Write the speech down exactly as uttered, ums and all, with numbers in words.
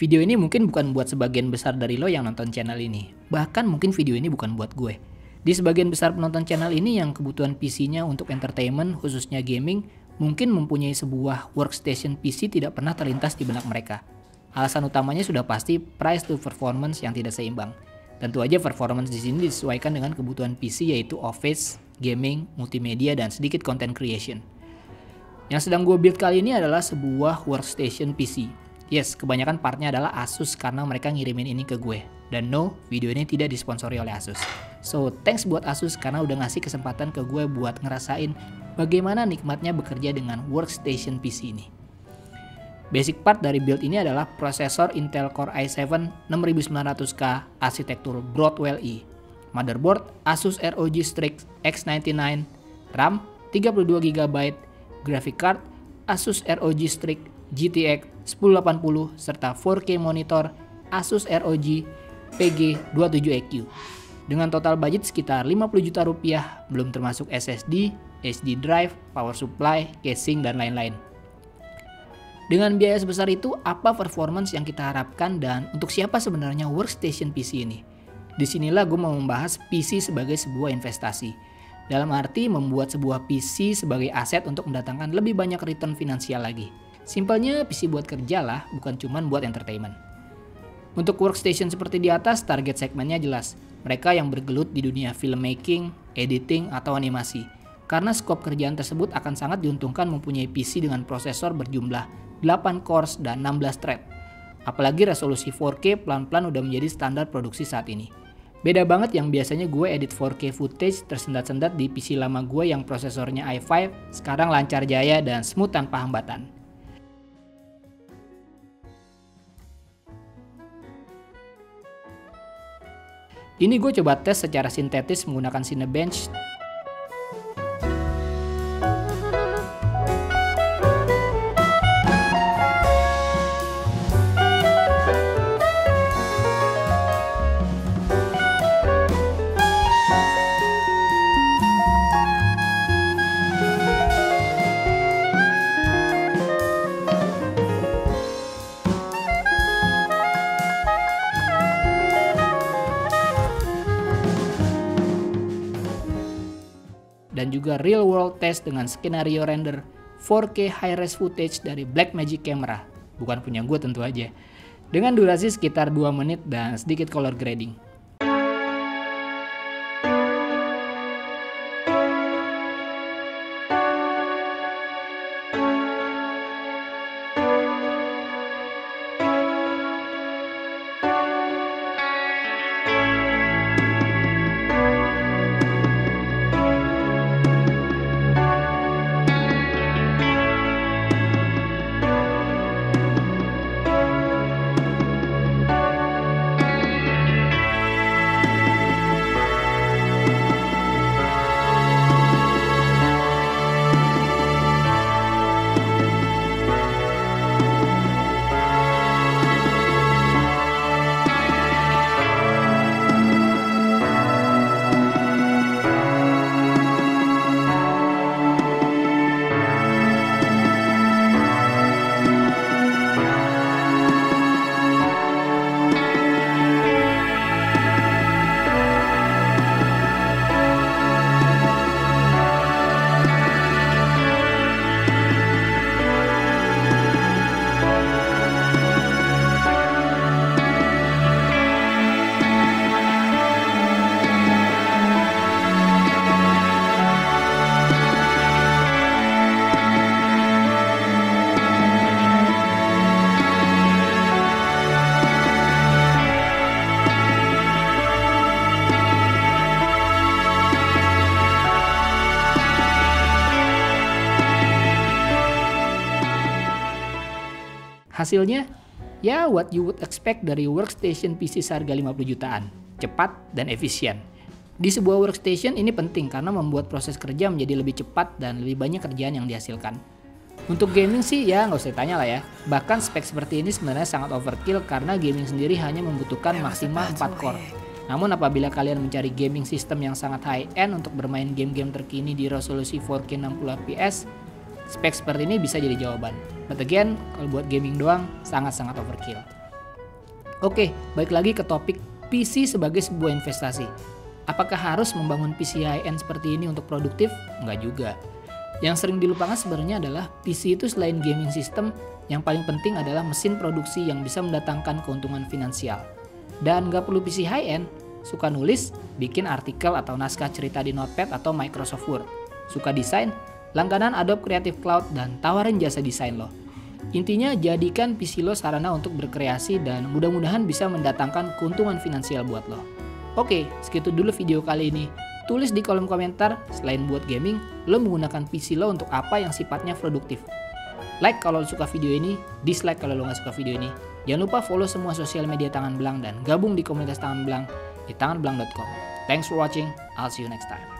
Video ini mungkin bukan buat sebagian besar dari lo yang nonton channel ini. Bahkan mungkin video ini bukan buat gue. Di sebagian besar penonton channel ini yang kebutuhan P C-nya untuk entertainment, khususnya gaming, mungkin mempunyai sebuah workstation P C tidak pernah terlintas di benak mereka. Alasan utamanya sudah pasti price to performance yang tidak seimbang. Tentu aja performance di sini disesuaikan dengan kebutuhan P C, yaitu office, gaming, multimedia, dan sedikit content creation. Yang sedang gue build kali ini adalah sebuah workstation P C. Yes, kebanyakan partnya adalah Asus karena mereka ngirimin ini ke gue. Dan no, video ini tidak disponsori oleh Asus. So, thanks buat Asus karena udah ngasih kesempatan ke gue buat ngerasain bagaimana nikmatnya bekerja dengan workstation P C ini. Basic part dari build ini adalah prosesor Intel Core i seven enam ribu sembilan ratus K arsitektur Broadwell-E, motherboard Asus R O G Strix X sembilan puluh sembilan, RAM tiga puluh dua giga byte, graphic card Asus R O G Strix G T X sepuluh delapan puluh, serta empat K monitor Asus R O G P G dua puluh tujuh E Q. Dengan total budget sekitar lima puluh juta rupiah, belum termasuk S S D, H D drive, power supply, casing, dan lain-lain. Dengan biaya sebesar itu, apa performance yang kita harapkan dan untuk siapa sebenarnya workstation P C ini? Disinilah gue mau membahas P C sebagai sebuah investasi. Dalam arti membuat sebuah P C sebagai aset untuk mendatangkan lebih banyak return finansial lagi. Simpelnya P C buat kerja lah, bukan cuma buat entertainment. Untuk workstation seperti di atas, target segmennya jelas. Mereka yang bergelut di dunia filmmaking, editing, atau animasi. Karena skop kerjaan tersebut akan sangat diuntungkan mempunyai P C dengan prosesor berjumlah delapan cores dan enam belas thread. Apalagi resolusi empat K pelan-pelan udah menjadi standar produksi saat ini. Beda banget yang biasanya gue edit empat K footage tersendat-sendat di P C lama gue yang prosesornya i lima, sekarang lancar jaya dan smooth tanpa hambatan. Ini gue coba tes secara sintetis menggunakan Cinebench. Dan juga real world test dengan skenario render empat K high-res footage dari Blackmagic Camera, bukan punya gue tentu aja, dengan durasi sekitar dua menit dan sedikit color grading. Hasilnya, ya what you would expect dari workstation P C seharga lima puluh jutaan, cepat dan efisien. Di sebuah workstation ini penting karena membuat proses kerja menjadi lebih cepat dan lebih banyak kerjaan yang dihasilkan. Untuk gaming sih ya nggak usah tanya lah ya, bahkan spek seperti ini sebenarnya sangat overkill karena gaming sendiri hanya membutuhkan maksimal empat core. Namun apabila kalian mencari gaming system yang sangat high-end untuk bermain game-game terkini di resolusi empat K enam puluh F P S, spek seperti ini bisa jadi jawaban. But again, kalau buat gaming doang, sangat-sangat overkill. Oke, balik lagi ke topik P C sebagai sebuah investasi. Apakah harus membangun P C high-end seperti ini untuk produktif? Enggak juga. Yang sering dilupakan sebenarnya adalah P C itu selain gaming system, yang paling penting adalah mesin produksi yang bisa mendatangkan keuntungan finansial. Dan nggak perlu P C high-end, suka nulis, bikin artikel atau naskah cerita di Notepad atau Microsoft Word. Suka desain, langganan Adobe Creative Cloud dan tawarin jasa desain lo. Intinya, jadikan P C lo sarana untuk berkreasi dan mudah-mudahan bisa mendatangkan keuntungan finansial buat lo. Oke, segitu dulu video kali ini. Tulis di kolom komentar, selain buat gaming, lo menggunakan P C lo untuk apa yang sifatnya produktif. Like kalau lo suka video ini, dislike kalau lo nggak suka video ini. Jangan lupa follow semua sosial media Tangan Belang dan gabung di komunitas Tangan Belang di tangan belang dot com. Thanks for watching, I'll see you next time.